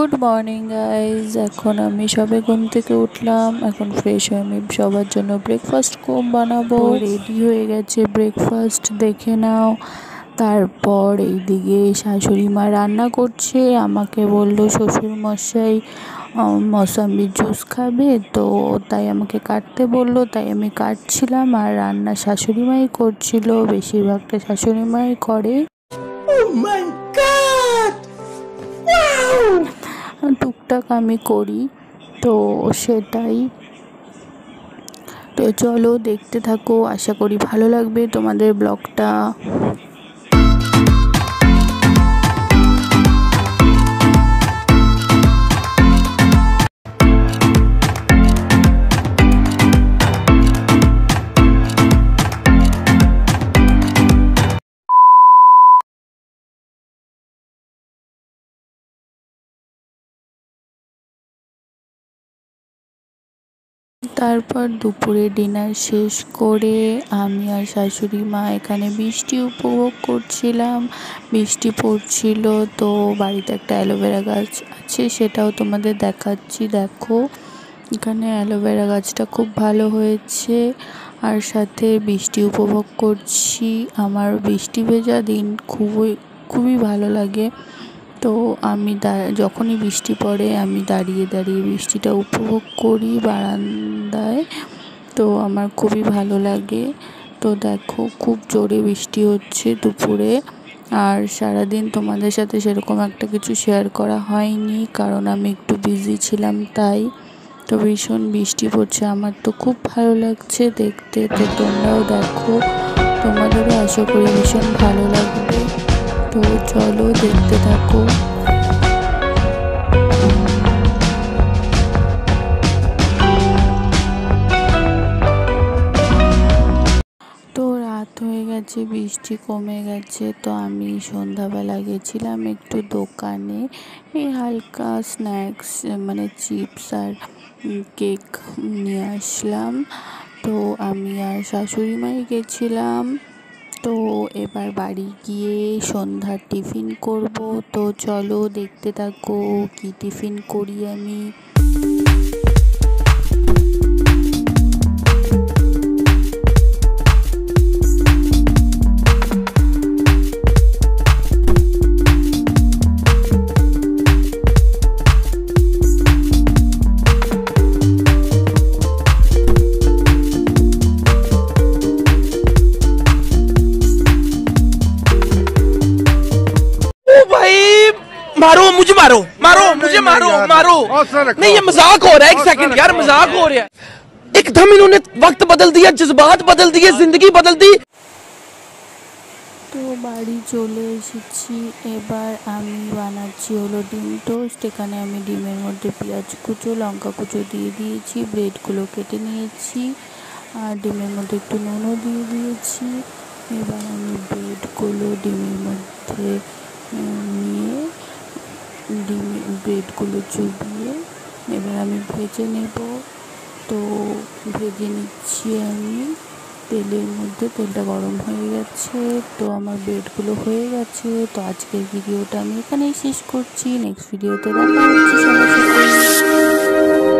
Good morning guys, এখন আমি সবে ঘুম থেকে উঠলাম। এখন ফ্রেশ হয়ে আমি সবার জন্য ব্রেকফাস্ট বানাবো। রেডি হয়ে গেছে ব্রেকফাস্ট, দেখে নাও। তারপর এইদিকে শাশুড়ি মা রান্না করছে। আমাকে বললো শ্বশুর মশাই মৌসাম্বির জুস খাবে, তো তাই আমাকে কাটতে বললো, তাই আমি কাটছিলাম। আর রান্না শাশুড়ি মাই করছিল, বেশিরভাগটা শাশুড়ি মাই করে। টুকটাক আমি করি, তো সেটাই। তো চলো দেখতে থাকো, আশা করি ভালো লাগবে তোমাদের ব্লগটা। তারপর দুপুরে ডিনার শেষ করে আমি আর শাশুড়ি মা এখানে বৃষ্টি উপভোগ করছিলাম। বৃষ্টি পড়ছিল, তো বাড়িতে একটা অ্যালোভেরা গাছ আছে, সেটাও তোমাদের দেখাচ্ছি। দেখো এখানে অ্যালোভেরা গাছটা খুব ভালো হয়েছে। আর সাথে বৃষ্টি উপভোগ করছি। আমার বৃষ্টি ভেজা দিন খুবই ভালো লাগে। তো আমি যখনই বৃষ্টি পড়ে আমি দাঁড়িয়ে দাঁড়িয়ে বৃষ্টিটা উপভোগ করি বারান্দায়, তো আমার খুবই ভালো লাগে। তো দেখো খুব জোরে বৃষ্টি হচ্ছে দুপুরে, আর সারাদিন তোমাদের সাথে সেরকম একটা কিছু শেয়ার করা হয়নি, কারণ আমি একটু বিজি ছিলাম তাই। তো ভীষণ বৃষ্টি পড়ছে, আমার তো খুব ভালো লাগছে দেখতে। তো তোমরাও দেখো, তোমাদেরও আশা করি ভীষণ ভালো লাগবে। তো চলো দেখতে থাকো। তো রাত হয়ে গেছে, বৃষ্টি কমে গেছে। তো আমি সন্ধ্যাবেলা গেছিলাম একটু দোকানে, এই হালকা স্ন্যাক্স মানে চিপস আর কেক নিয়ে আসলাম। তো আমি আর শাশুড়ি মাই গেছিলাম। তো এবার বাড়ি গিয়ে সন্ধ্যার টিফিন করব। তো চলো দেখতে থাকো কি টিফিন করি আমি। मारो मुझे, मारो मारो मुझे, मारो मारो नहीं, ये मजाक हो रहा है। एक सेकंड यार, मजाक हो रहा है। एकदम इन्होंने वक्त बदल दिया, जज्बात बदल दिए, जिंदगी बदल दी। তো বাড়ি চলে এসেছি। এবার আমি বানাচ্ছি হলো ডিম টোস্ট। এখানে আমি ডিমের মধ্যে পেঁয়াজ কুচো, লঙ্কা কুচো দিয়ে দিয়েছি, ব্রেডগুলো কেটে নিয়েছি, আর ডিমের মধ্যে একটু নুনও দিয়ে দিয়েছি। এবার আমি ব্রেডগুলো ডিমের মধ্যে নিয়ে ব্রেডগুলো চুবিয়ে এবার আমি ভেজে নেব। তো ভেজে নিচ্ছি আমি তেলের মধ্যে। তেলটা গরম হয়ে গেছে। তো আমার ব্রেডগুলো হয়ে গেছে। তো আজকের ভিডিওটা আমি এখানেই শেষ করছি। নেক্সট ভিডিওতে দেখা হচ্ছে।